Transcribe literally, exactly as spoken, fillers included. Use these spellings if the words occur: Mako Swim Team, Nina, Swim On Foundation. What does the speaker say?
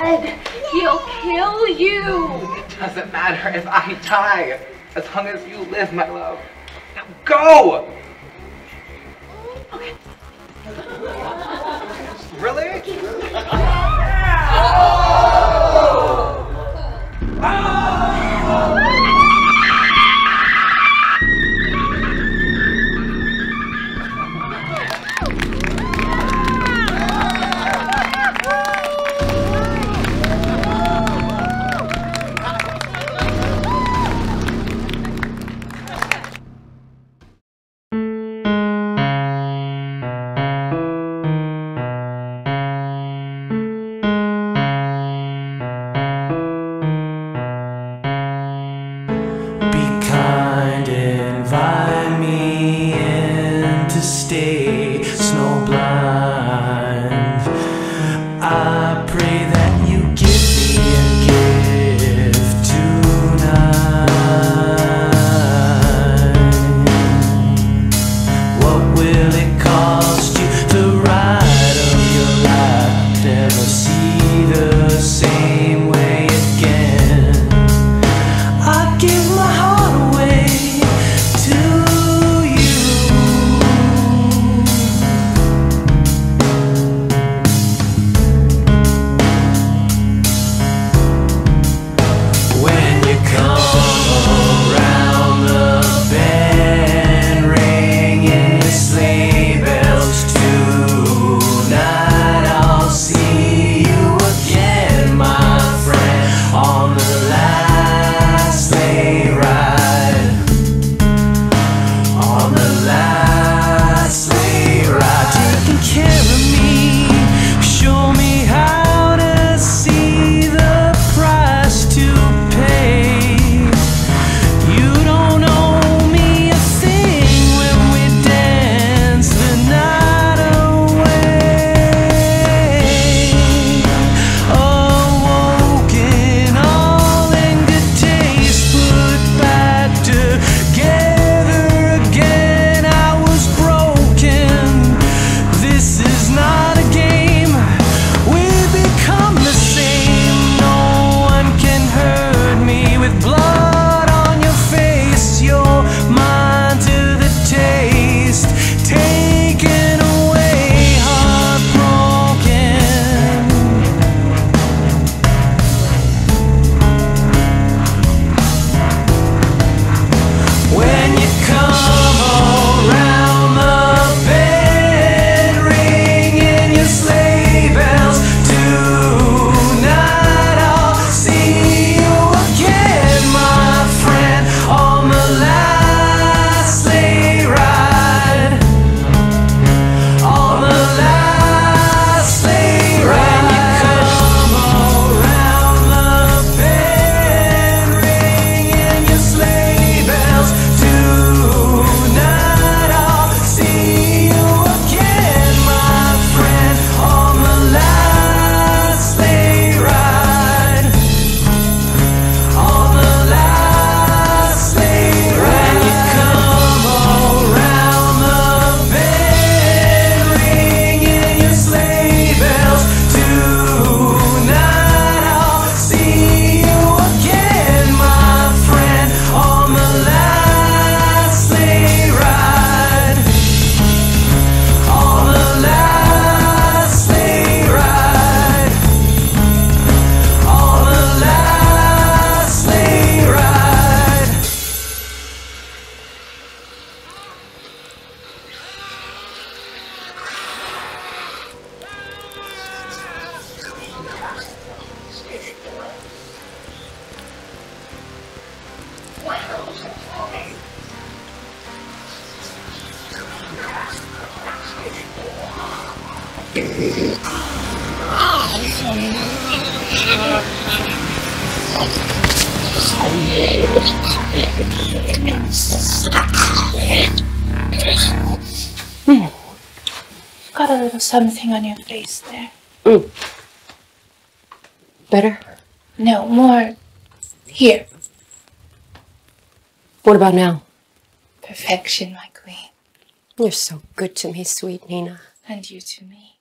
Ed, he'll kill you. It doesn't matter if I die, as long as you live, my love. Now go! Okay. Really? Oh! Oh! Mm. Got a little something on your face there. Mm. Better? No, more here. What about now? Perfection, my queen. You're so good to me, sweet Nina. And you to me.